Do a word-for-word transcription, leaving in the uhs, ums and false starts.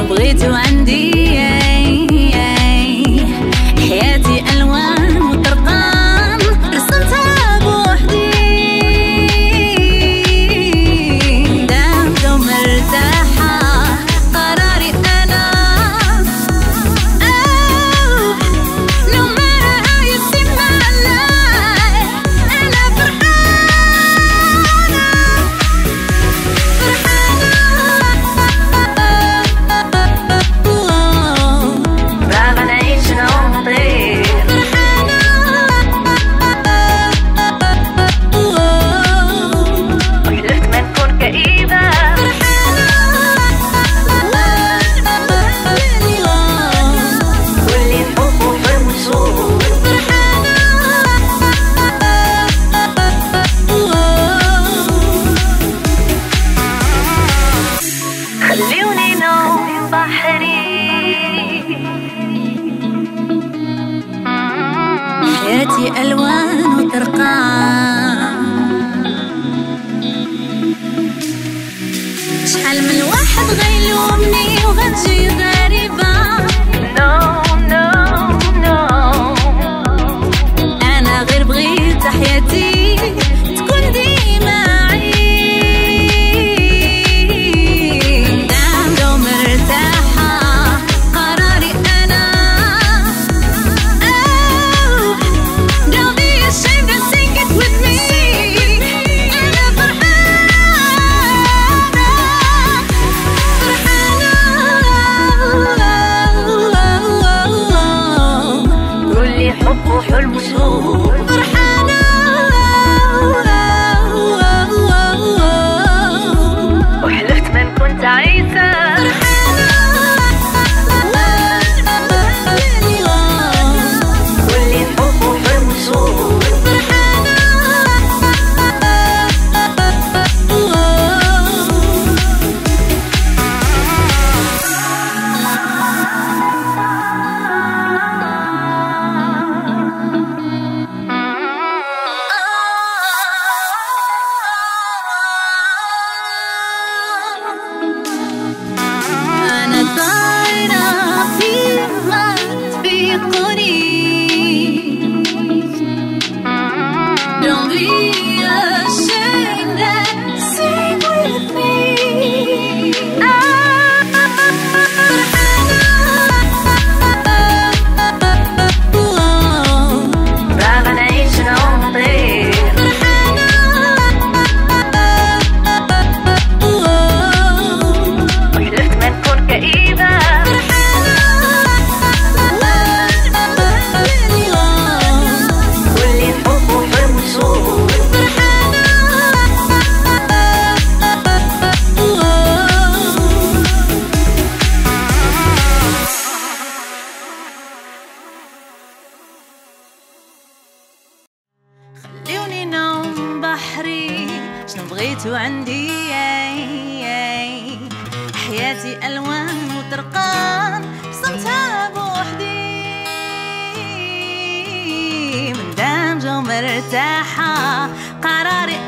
شو بغيتو عندي حياتي ألوان وطرقان رسمتها بوحدي داوده ومرتاحة قراري أنا أوه لو ما عايزتي معنا أنا فرحانة فرحانة خلوني نوم بحري حياتي ألوان وطرقان شحال من واحد غيلومني وغتجي غريبة نو نو نو أنا غير بغيت حياتي تكون ديما حلم سوء فرحانة وحلفت من كنت عايزة فرحانة واللي حبه حلم سوء شنو بغيتو عندي حياتي ألوان وطرقان رسمتها بوحدي مندمجة ومرتاحة قراري